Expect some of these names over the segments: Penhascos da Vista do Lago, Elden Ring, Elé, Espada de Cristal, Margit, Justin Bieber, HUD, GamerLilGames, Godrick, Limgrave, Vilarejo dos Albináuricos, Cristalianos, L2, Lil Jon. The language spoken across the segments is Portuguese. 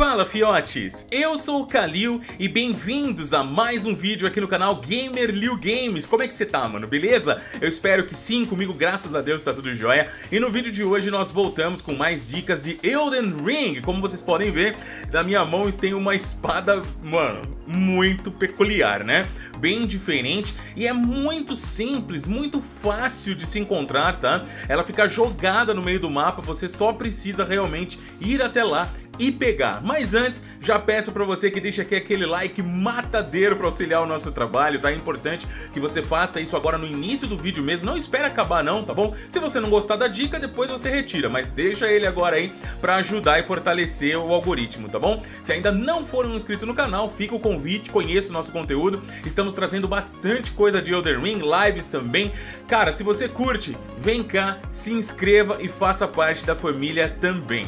Fala, fiotes! Eu sou o Kallil e bem-vindos a mais um vídeo aqui no canal GamerLilGames. Como é que você tá, mano? Beleza? Eu espero que sim, comigo, graças a Deus, tá tudo jóia. E no vídeo de hoje nós voltamos com mais dicas de Elden Ring. Como vocês podem ver, na minha mão tem uma espada, mano, muito peculiar, né? Bem diferente e é muito simples, muito fácil de se encontrar, tá? Ela fica jogada no meio do mapa, você só precisa realmente ir até lá e pegar. Mas antes, já peço pra você que deixe aqui aquele like matadeiro pra auxiliar o nosso trabalho, tá? É importante que você faça isso agora no início do vídeo mesmo, não espera acabar não, tá bom? Se você não gostar da dica, depois você retira, mas deixa ele agora aí pra ajudar e fortalecer o algoritmo, tá bom? Se ainda não for um inscrito no canal, fica o convite, conheça o nosso conteúdo, estamos trazendo bastante coisa de Elden Ring, lives também. Cara, se você curte, vem cá, se inscreva e faça parte da família também.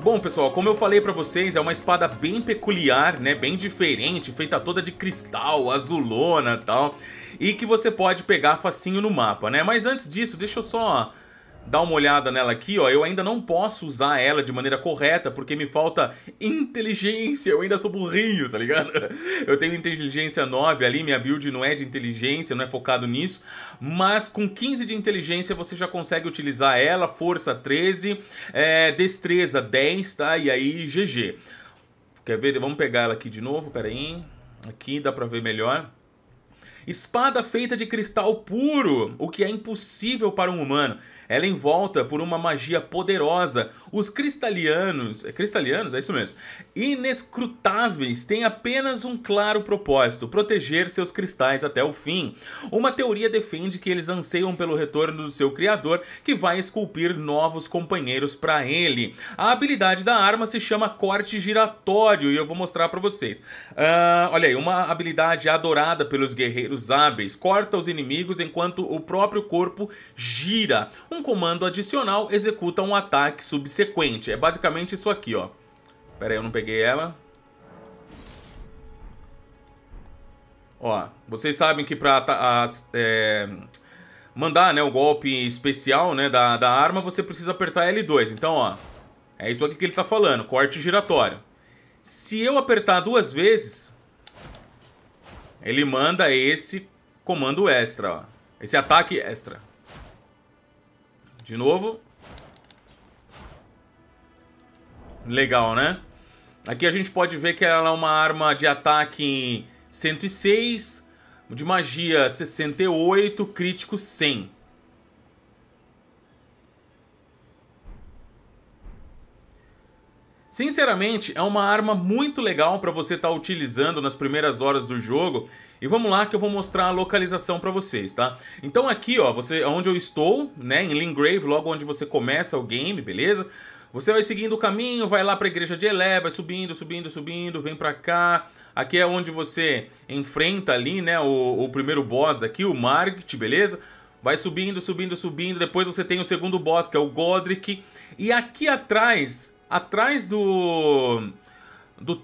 Bom, pessoal, como eu falei pra vocês, é uma espada bem peculiar, né, bem diferente, feita toda de cristal, azulona e tal, e que você pode pegar facinho no mapa, né? Mas antes disso, deixa eu só dar uma olhada nela aqui, ó. Eu ainda não posso usar ela de maneira correta porque me falta inteligência, eu ainda sou burrinho, tá ligado? Eu tenho inteligência 9 ali, minha build não é de inteligência, não é focado nisso, mas com 15 de inteligência você já consegue utilizar ela, força 13, destreza 10, tá? E aí GG. Quer ver? Vamos pegar ela aqui de novo, peraí, aqui dá pra ver melhor. Espada feita de cristal puro, o que é impossível para um humano. Ela é envolta por uma magia poderosa. Os cristalianos... cristalianos? É isso mesmo. Inescrutáveis têm apenas um claro propósito, proteger seus cristais até o fim. Uma teoria defende que eles anseiam pelo retorno do seu criador, que vai esculpir novos companheiros para ele. A habilidade da arma se chama corte giratório, e eu vou mostrar para vocês. Olha aí, uma habilidade adorada pelos guerreiros hábeis, corta os inimigos enquanto o próprio corpo gira. Um comando adicional executa um ataque subsequente. É basicamente isso aqui, ó. Pera aí, eu não peguei ela. Ó, vocês sabem que pra mandar, né, o golpe especial, né, da arma, você precisa apertar L2. Então, ó, é isso aqui que ele tá falando, corte giratório. Se eu apertar duas vezes, ele manda esse comando extra, ó. Esse ataque extra. De novo. Legal, né? Aqui a gente pode ver que ela é uma arma de ataque 106, de magia 68, crítico 100. Sinceramente, é uma arma muito legal para você estar utilizando nas primeiras horas do jogo. E vamos lá que eu vou mostrar a localização para vocês, tá? Então aqui, ó, você, onde eu estou, né, em Limgrave, logo onde você começa o game, beleza? Você vai seguindo o caminho, vai lá para a igreja de Elé, vai subindo, subindo, subindo, vem para cá. Aqui é onde você enfrenta ali, né, o primeiro boss aqui, o Margit, beleza? Vai subindo, subindo, subindo, depois você tem o segundo boss, que é o Godrick. E aqui atrás... atrás do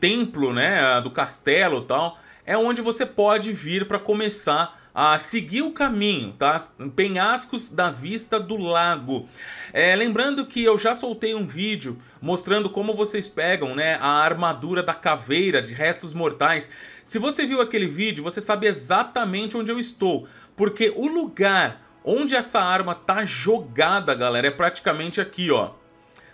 templo, né, do castelo e tal, é onde você pode vir para começar a seguir o caminho, tá? Penhascos da Vista do Lago. Lembrando que eu já soltei um vídeo mostrando como vocês pegam, né, a armadura da caveira de restos mortais. Se você viu aquele vídeo, você sabe exatamente onde eu estou, porque o lugar onde essa arma tá jogada, galera, é praticamente aqui, ó.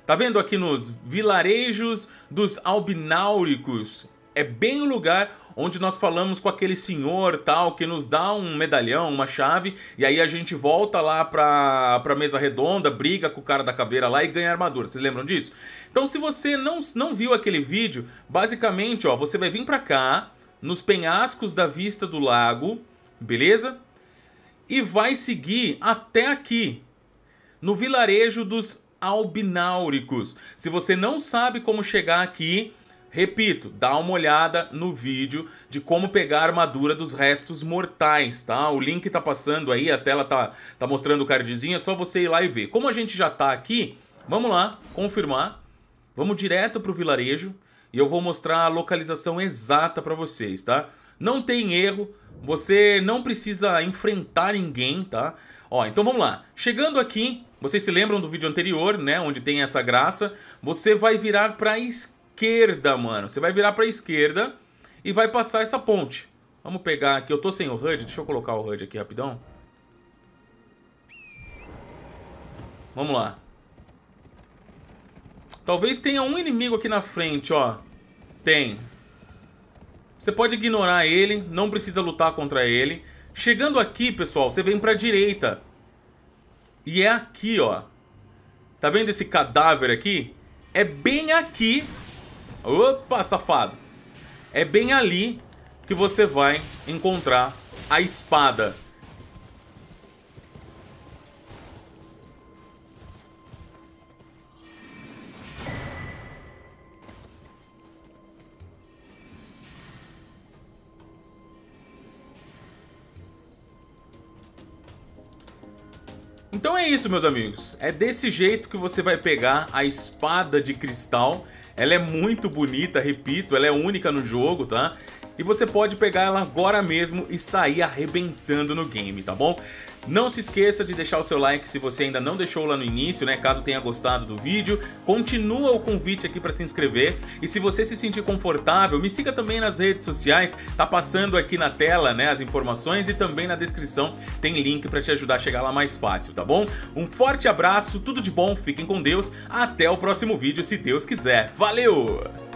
Tá vendo aqui nos Vilarejos dos Albináuricos? É bem o lugar onde nós falamos com aquele senhor tal, que nos dá um medalhão, uma chave, e aí a gente volta lá pra mesa redonda, briga com o cara da caveira lá e ganha armadura. Vocês lembram disso? Então se você não viu aquele vídeo, basicamente, ó, você vai vir pra cá, nos Penhascos da Vista do Lago, beleza? E vai seguir até aqui, no Vilarejo dos Albináuricos. Se você não sabe como chegar aqui, repito, dá uma olhada no vídeo de como pegar a armadura dos restos mortais, tá? O link tá passando aí, a tela tá mostrando o cardzinho, é só você ir lá e ver. Como a gente já tá aqui, vamos lá, confirmar. Vamos direto pro vilarejo e eu vou mostrar a localização exata pra vocês, tá? Não tem erro, Você não precisa enfrentar ninguém, tá? Ó, então vamos lá. Chegando aqui, vocês se lembram do vídeo anterior, né? Onde tem essa graça. Você vai virar pra esquerda, mano. Você vai virar pra esquerda e vai passar essa ponte. Vamos pegar aqui. Eu tô sem o HUD. Deixa eu colocar o HUD aqui rapidão. Vamos lá. Talvez tenha um inimigo aqui na frente, ó. Tem. Você pode ignorar ele, não precisa lutar contra ele. Chegando aqui, pessoal, você vem pra direita. E é aqui, ó. Tá vendo esse cadáver aqui? É bem aqui. Opa, safado. É bem ali que você vai encontrar a espada. Então é isso, meus amigos. É desse jeito que você vai pegar a Espada de Cristal. Ela é muito bonita, repito, ela é única no jogo, tá? E você pode pegar ela agora mesmo e sair arrebentando no game, tá bom? Não se esqueça de deixar o seu like se você ainda não deixou lá no início, né? Caso tenha gostado do vídeo. Continua o convite aqui para se inscrever. E se você se sentir confortável, me siga também nas redes sociais. Tá passando aqui na tela, né? As informações e também na descrição tem link para te ajudar a chegar lá mais fácil, tá bom? Um forte abraço, tudo de bom, fiquem com Deus. Até o próximo vídeo, se Deus quiser. Valeu!